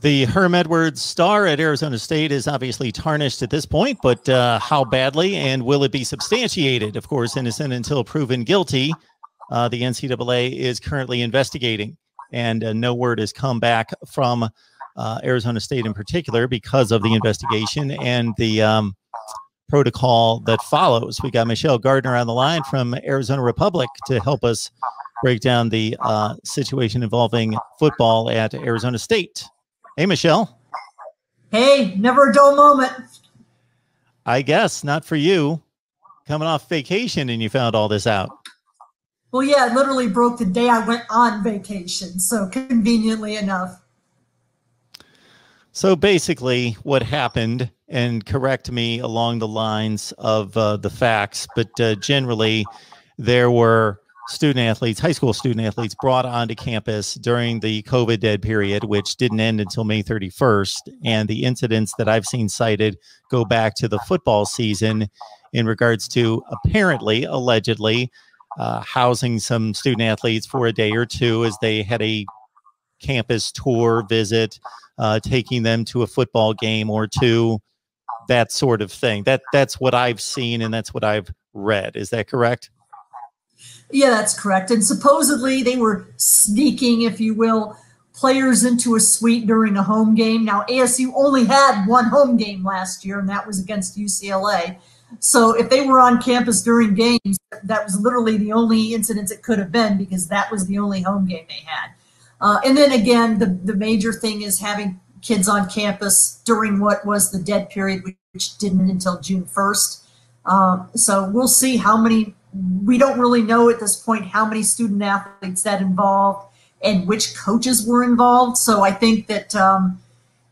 The Herm Edwards star at Arizona State is obviously tarnished at this point, but how badly, and will it be substantiated? Of course, innocent until proven guilty. The NCAA is currently investigating, and no word has come back from Arizona State in particular because of the investigation and the protocol that follows. We got Michelle Gardner on the line from Arizona Republic to help us break down the situation involving football at Arizona State. Hey, Michelle. Hey, never a dull moment. I guess not for you. Coming off vacation and you found all this out. Well, yeah, it literally broke the day I went on vacation, so conveniently enough. So basically what happened, and correct me along the lines of the facts, but generally there were student athletes, high school student athletes brought onto campus during the COVID dead period, which didn't end until May 31st. And the incidents that I've seen cited go back to the football season in regards to apparently, allegedly, housing some student athletes for a day or two as they had a campus tour visit, taking them to a football game or two, that sort of thing. That's what I've seen and that's what I've read. Is that correct? Yeah, that's correct. And supposedly they were sneaking, if you will, players into a suite during a home game. Now, ASU only had one home game last year, and that was against UCLA. So if they were on campus during games, that was literally the only incident it could have been because that was the only home game they had. And then again, the major thing is having kids on campus during what was the dead period, which didn't until June 1st. So we'll see how many. We don't really know at this point how many student athletes that involved and which coaches were involved. So I think that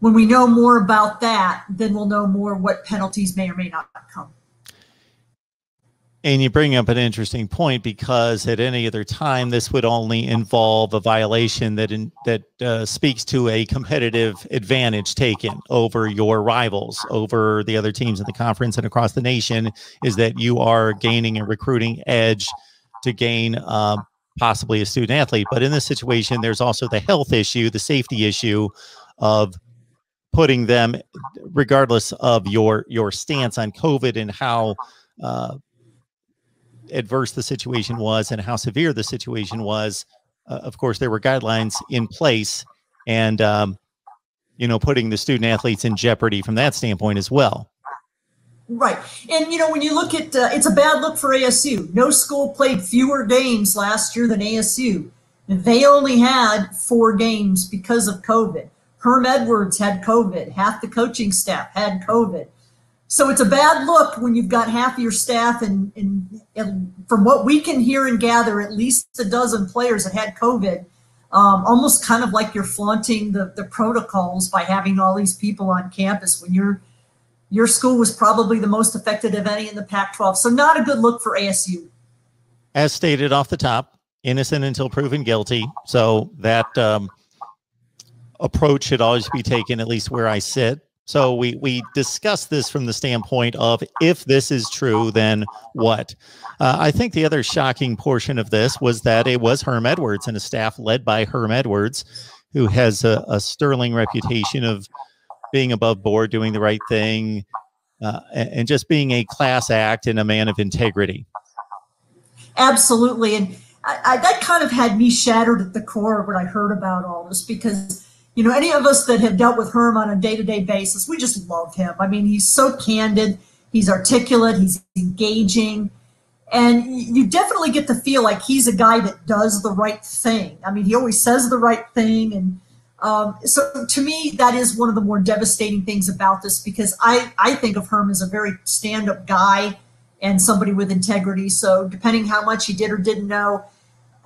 when we know more about that, then we'll know more what penalties may or may not come. And you bring up an interesting point, because at any other time, this would only involve a violation that speaks to a competitive advantage taken over your rivals, over the other teams in the conference and across the nation, is that you are gaining a recruiting edge to gain possibly a student athlete. But in this situation, there's also the health issue, the safety issue of putting them, regardless of your stance on COVID and how adverse the situation was and how severe the situation was. Of course, there were guidelines in place, and you know, putting the student athletes in jeopardy from that standpoint as well. Right. And you know, when you look at it's a bad look for ASU. No school played fewer games last year than ASU. They only had 4 games because of COVID. Herm Edwards had COVID. Half the coaching staff had COVID. So it's a bad look when you've got half your staff and from what we can hear and gather, at least a dozen players that had COVID, almost kind of like you're flaunting the protocols by having all these people on campus when your school was probably the most affected of any in the Pac-12. So not a good look for ASU. As stated off the top, innocent until proven guilty. So that approach should always be taken, at least where I sit. So we discussed this from the standpoint of, if this is true, then what? I think the other shocking portion of this was that it was Herm Edwards and a staff led by Herm Edwards, who has a sterling reputation of being above board, doing the right thing, and just being a class act and a man of integrity. Absolutely. And that kind of had me shattered at the core when I heard about all this, because you know, any of us that have dealt with Herm on a day-to-day basis, we just love him. I mean, he's so candid, he's articulate, he's engaging, and you definitely get to feel like he's a guy that does the right thing. I mean, he always says the right thing, and so to me, that is one of the more devastating things about this, because I think of Herm as a very stand-up guy and somebody with integrity, so depending how much he did or didn't know,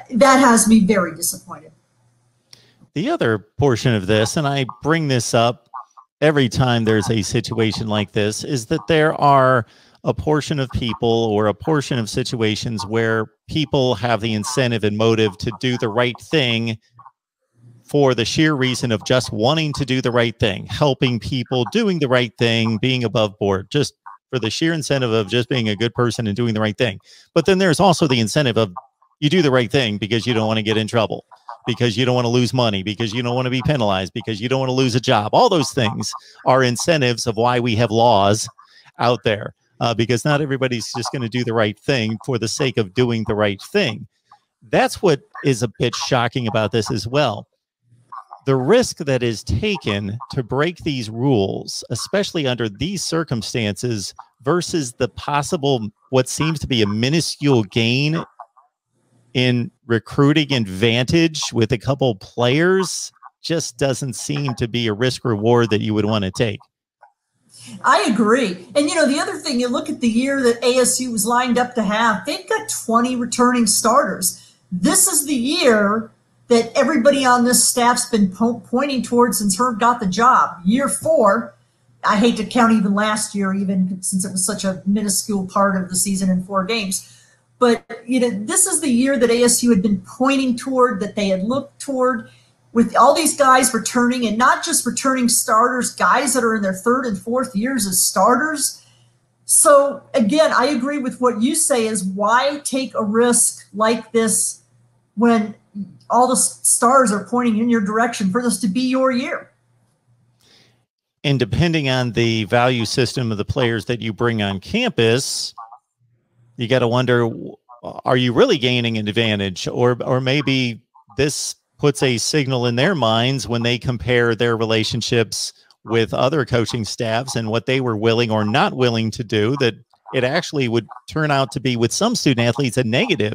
that has me very disappointed. The other portion of this, and I bring this up every time there's a situation like this, is that there are a portion of people or a portion of situations where people have the incentive and motive to do the right thing for the sheer reason of just wanting to do the right thing, helping people, doing the right thing, being above board, just for the sheer incentive of just being a good person and doing the right thing. But then there's also the incentive of, you do the right thing because you don't want to get in trouble, because you don't want to lose money, because you don't want to be penalized, because you don't want to lose a job. All those things are incentives of why we have laws out there, because not everybody's just going to do the right thing for the sake of doing the right thing. That's what is a bit shocking about this as well. The risk that is taken to break these rules, especially under these circumstances, versus the possible, what seems to be a minuscule gain in recruiting advantage with a couple players, just doesn't seem to be a risk reward that you would want to take. I agree. And, you know, the other thing, you look at the year that ASU was lined up to have, they've got 20 returning starters. This is the year that everybody on this staff's been pointing towards since Herm got the job. Year four, I hate to count even last year, even since it was such a minuscule part of the season in 4 games. But, you know, this is the year that ASU had been pointing toward, that they had looked toward, with all these guys returning, and not just returning starters, guys that are in their 3rd and 4th years as starters. So, again, I agree with what you say is why take a risk like this when all the stars are pointing in your direction for this to be your year. And depending on the value system of the players that you bring on campus, you got to wonder, are you really gaining an advantage? Or maybe this puts a signal in their minds when they compare their relationships with other coaching staffs and what they were willing or not willing to do, that it actually would turn out to be, with some student athletes, a negative.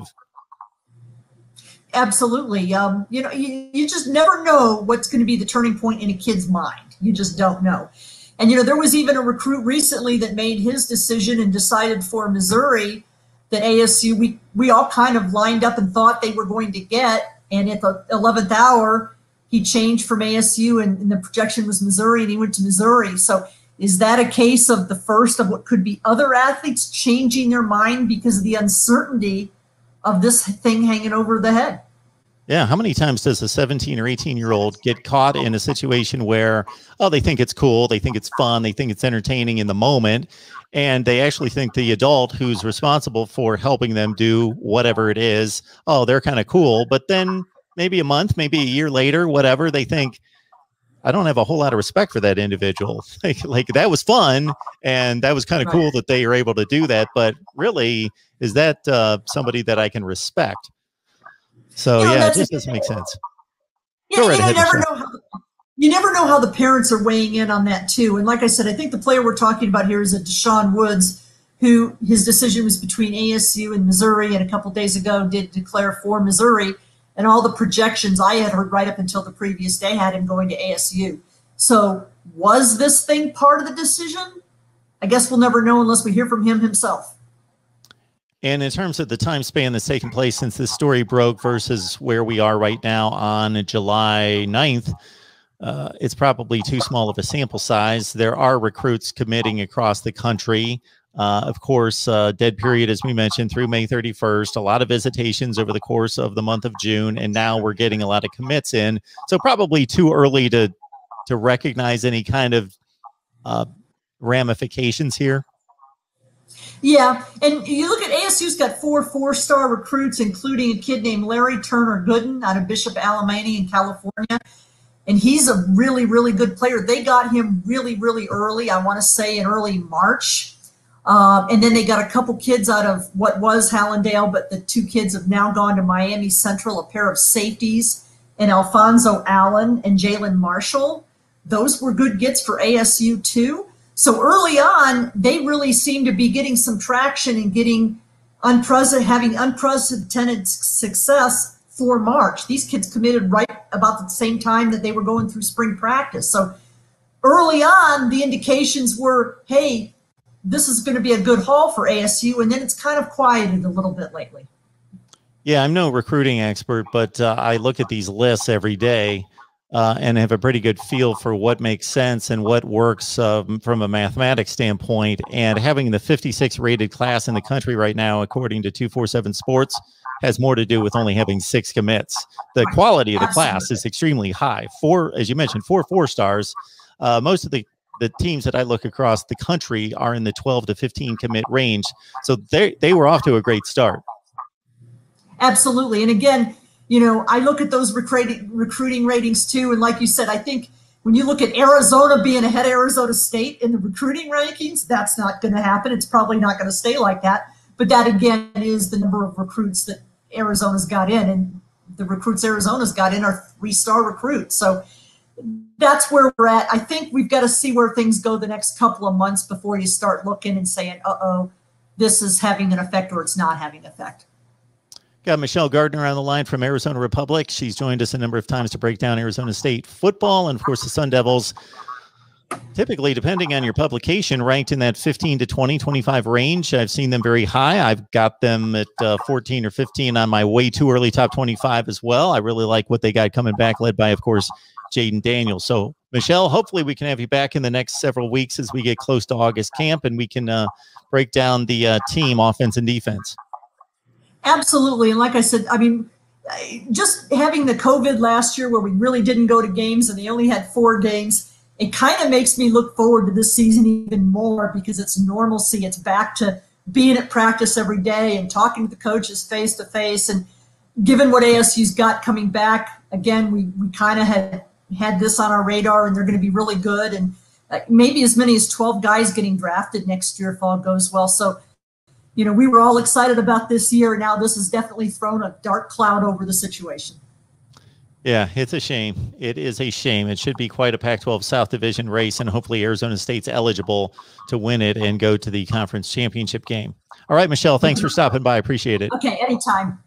Absolutely. You know, you just never know what's going to be the turning point in a kid's mind. You just don't know. And, you know, there was even a recruit recently that made his decision and decided for Missouri that ASU, we all kind of lined up and thought they were going to get. And at the 11th hour, he changed from ASU and the projection was Missouri, and he went to Missouri. So is that a case of the first of what could be other athletes changing their mind because of the uncertainty of this thing hanging over the head? Yeah. How many times does a 17 or 18-year-old get caught in a situation where, oh, they think it's cool, they think it's fun, they think it's entertaining in the moment, and they actually think the adult who's responsible for helping them do whatever it is, oh, they're kind of cool. But then maybe a month, maybe a year later, whatever, they think, I don't have a whole lot of respect for that individual. like that was fun, and that was kind of cool that they are able to do that. But really, is that somebody that I can respect? So, you know, yeah, it just doesn't make sense. Yeah, you never know how the parents are weighing in on that, too. And like I said, I think the player we're talking about here is a Deshaun Woods, who his decision was between ASU and Missouri, and a couple days ago did declare for Missouri. And all the projections I had heard right up until the previous day had him going to ASU. So was this thing part of the decision? I guess we'll never know unless we hear from him himself. And in terms of the time span that's taken place since this story broke versus where we are right now on July 9th, it's probably too small of a sample size. There are recruits committing across the country. Of course, dead period, as we mentioned, through May 31st, a lot of visitations over the course of the month of June, and now we're getting a lot of commits in. So probably too early to recognize any kind of ramifications here. Yeah, and you look at ASU's got 4 4-star recruits, including a kid named Larry Turner Gooden out of Bishop Alemany in California. And he's a really, really good player. They got him really, really early, I want to say in early March. And then they got a couple kids out of what was Hallandale, but the 2 kids have now gone to Miami Central, a pair of safeties, and Alfonso Allen and Jalen Marshall. Those were good gets for ASU too. So early on, they really seemed to be getting some traction and getting having unprecedented success for March. These kids committed right about the same time that they were going through spring practice. So early on, the indications were, hey, this is going to be a good haul for ASU, and then it's kind of quieted a little bit lately. Yeah, I'm no recruiting expert, but I look at these lists every day and have a pretty good feel for what makes sense and what works from a mathematics standpoint. And having the 56 rated class in the country right now, according to 247 Sports, has more to do with only having 6 commits. The quality of the class is extremely high. 4, as you mentioned, 4 4-stars. Most of the teams that I look across the country are in the 12 to 15 commit range. So they were off to a great start. Absolutely. And again, You know, I look at those recruiting ratings too. And like you said, I think when you look at Arizona being ahead of Arizona State in the recruiting rankings, that's not going to happen. It's probably not going to stay like that. But that, again, is the number of recruits that Arizona's got in. And the recruits Arizona's got in are three-star recruits. So that's where we're at. I think we've got to see where things go the next couple of months before you start looking and saying, uh-oh, this is having an effect or it's not having an effect. Got Michelle Gardner on the line from Arizona Republic. She's joined us a number of times to break down Arizona State football and, of course, the Sun Devils. Typically, depending on your publication, ranked in that 15 to 20, 25 range. I've seen them very high. I've got them at 14 or 15 on my way too early top 25 as well. I really like what they got coming back, led by, of course, Jaden Daniels. So, Michelle, hopefully we can have you back in the next several weeks as we get close to August camp and we can break down the team offense and defense. Absolutely. And like I said, I mean, just having the COVID last year where we really didn't go to games and they only had 4 games, it kind of makes me look forward to this season even more because it's normalcy. It's back to being at practice every day and talking to the coaches face to face. And given what ASU's got coming back, again, we kind of had this on our radar and they're going to be really good. And maybe as many as 12 guys getting drafted next year if all goes well. So, you know, we were all excited about this year. Now this has definitely thrown a dark cloud over the situation. Yeah, it's a shame. It is a shame. It should be quite a Pac-12 South Division race, and hopefully Arizona State's eligible to win it and go to the conference championship game. All right, Michelle, thanks for stopping by. I appreciate it. Okay, anytime.